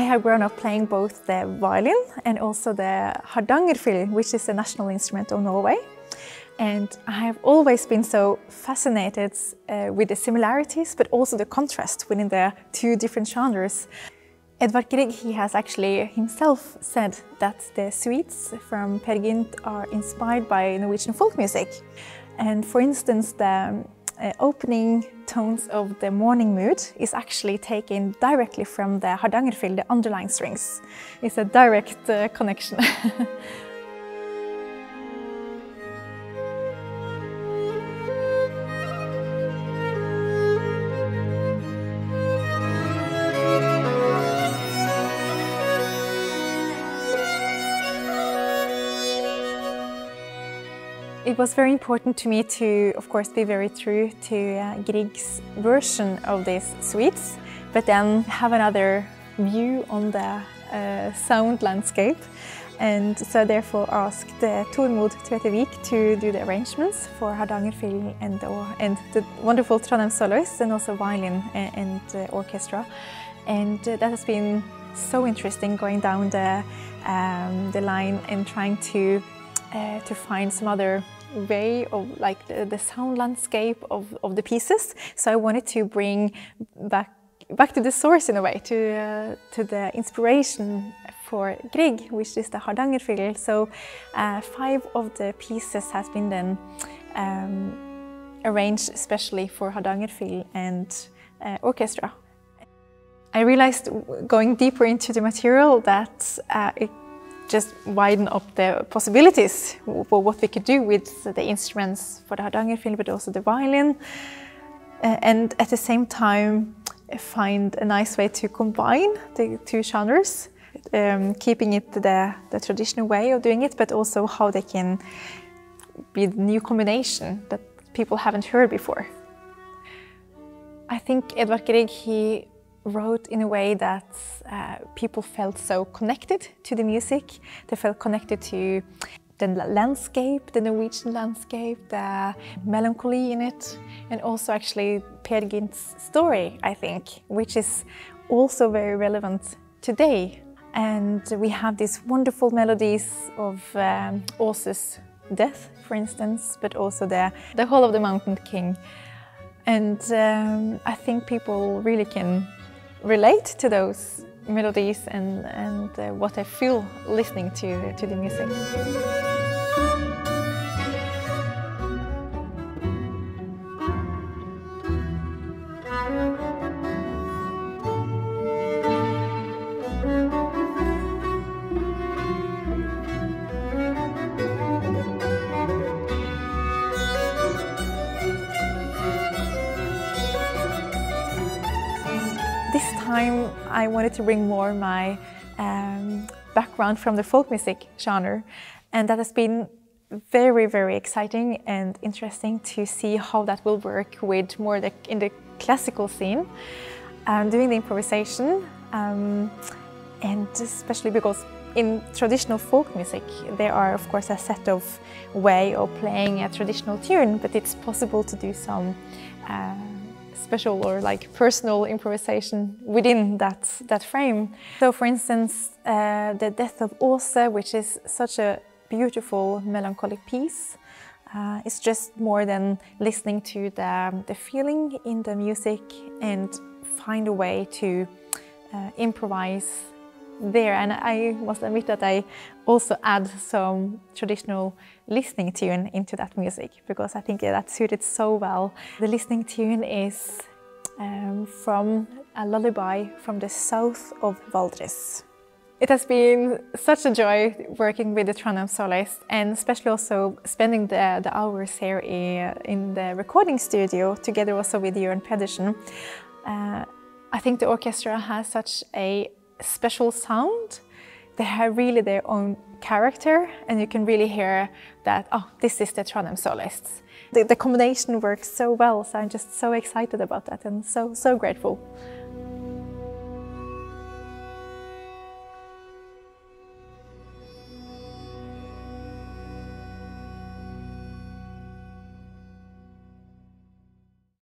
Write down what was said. I have grown up playing both the violin and also the Hardanger fiddle, which is the national instrument of Norway. And I have always been so fascinated with the similarities, but also the contrast within the two different genres. Edvard Grieg, he has actually himself said that the suites from Peer Gynt are inspired by Norwegian folk music. And for instance, the opening tones of the Morning Mood is actually taken directly from the Hardangerfiddle, the underlying strings. It's a direct connection. It was very important to me to, of course, be very true to Grieg's version of these suites, but then have another view on the sound landscape. And so therefore asked Tormod Tveitvik to do the arrangements for Hardanger Fiddle and the wonderful Trondheim Soloists and also violin and orchestra. And that has been so interesting, going down the line and trying to find some other way of like the sound landscape of the pieces. So I wanted to bring back to the source in a way, to the inspiration for Grieg, which is the Hardanger fiddle. So 5 of the pieces has been then arranged especially for Hardanger fiddle and orchestra. I realized going deeper into the material that it just widen up the possibilities for what we could do with the instruments for the Hardanger fiddle, but also the violin, and at the same time find a nice way to combine the two genres, keeping it the traditional way of doing it, but also how they can be the new combination that people haven't heard before. I think Edvard Grieg, he wrote in a way that people felt so connected to the music. They felt connected to the landscape, the Norwegian landscape, the melancholy in it, and also actually Peer Gynt's story, I think, which is also very relevant today. And we have these wonderful melodies of Åse's Death, for instance, but also the Hall of the Mountain King. And I think people really can relate to those melodies and what I feel listening to the music. This time I wanted to bring more my background from the folk music genre, and that has been very, very exciting and interesting to see how that will work with more in the classical scene, doing the improvisation, and especially because in traditional folk music there are of course a set of way of playing a traditional tune, but it's possible to do some special or like personal improvisation within that frame. So for instance, the Death of Åse, which is such a beautiful melancholic piece, it's just more than listening to the feeling in the music and find a way to improvise there. And I must admit that I also add some traditional listening tune into that music, because I think that suited so well. The listening tune is from a lullaby from the south of Valdres. It has been such a joy working with the Trondheim Soloists, and especially also spending the hours here in the recording studio together also with Jørn Pedersen. I think the orchestra has such a special sound. They have really their own character, and you can really hear that, oh, this is the Trondheim Soloists. The combination works so well, so I'm just so excited about that and so grateful.